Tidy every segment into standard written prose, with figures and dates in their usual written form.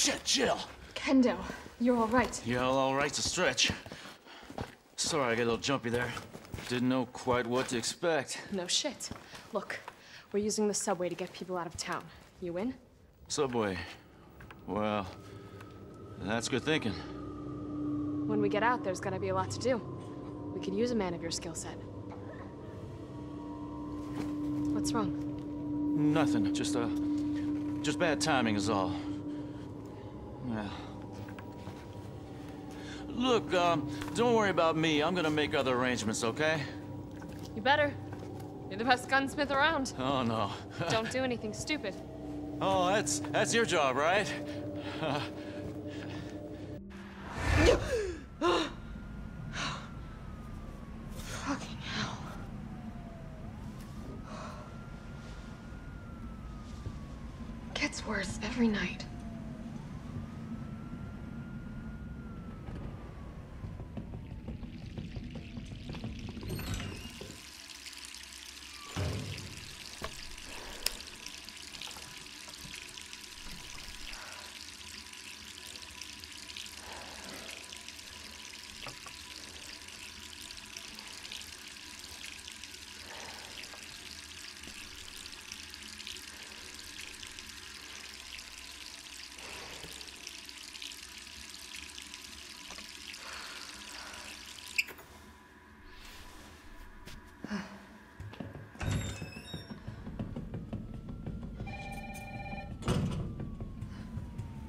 Shit, Jill! Kendo, you're all right. Yeah, all right's a stretch. Sorry I got a little jumpy there. Didn't know quite what to expect. No shit. Look, we're using the subway to get people out of town. You in? Subway. Well, that's good thinking. When we get out, there's gonna be a lot to do. We could use a man of your skill set. What's wrong? Nothing. Just bad timing is all. Yeah. Look, don't worry about me. I'm gonna make other arrangements, okay? You better. You're the best gunsmith around. Oh, no. Don't do anything stupid. Oh, that's your job, right? Fucking hell. Gets worse every night.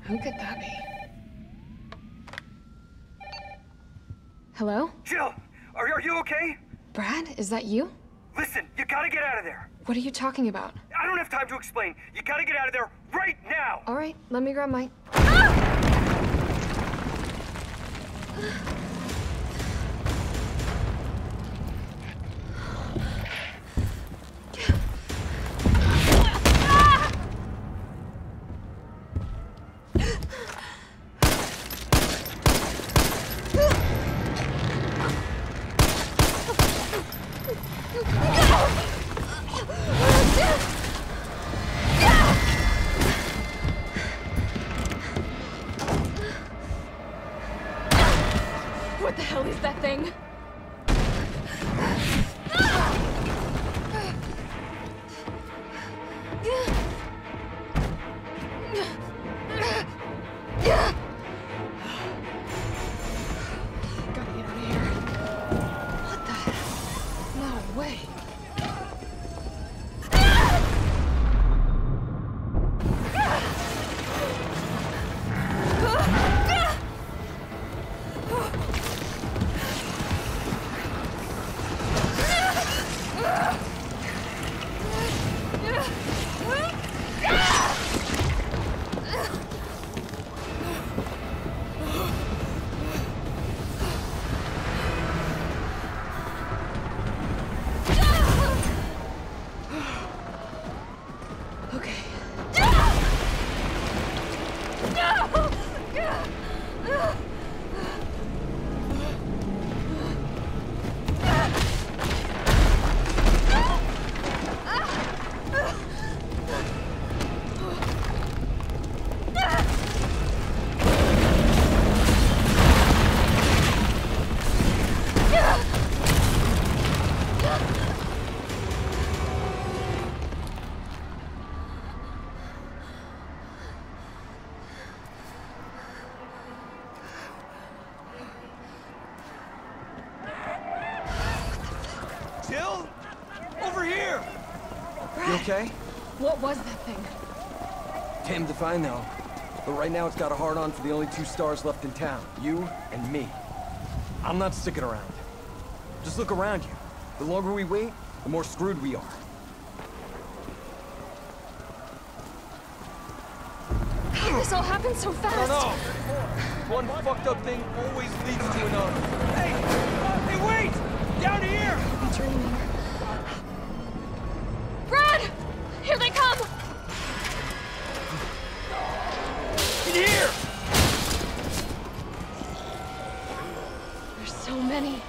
Who could that be? Hello? Jill, are you okay? Brad, is that you? Listen, you gotta get out of there. What are you talking about? I don't have time to explain. You gotta get out of there right now. All right, let me grab my... Ah! What the hell is that thing? Gotta get out of here. What the hell? No way. You okay? What was that thing? Damned if I know. But right now it's got a hard-on for the only two stars left in town. You and me. I'm not sticking around. Just look around you. The longer we wait, the more screwed we are. God, this all happened so fast. I don't know. One fucked up thing always leads to another. Hey, wait! Down here! I'm dreaming. Here they come! In here! There's so many.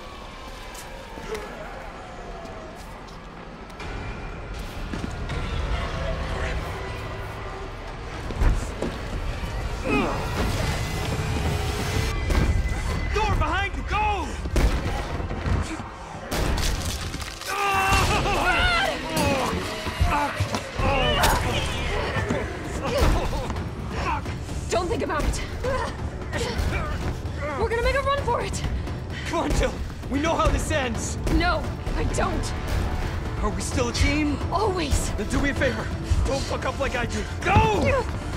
think about it. We're gonna make a run for it. Come on, Jill. We know how this ends. No, I don't. Are we still a team? Always. Then do me a favor. Don't fuck up like I do. Go!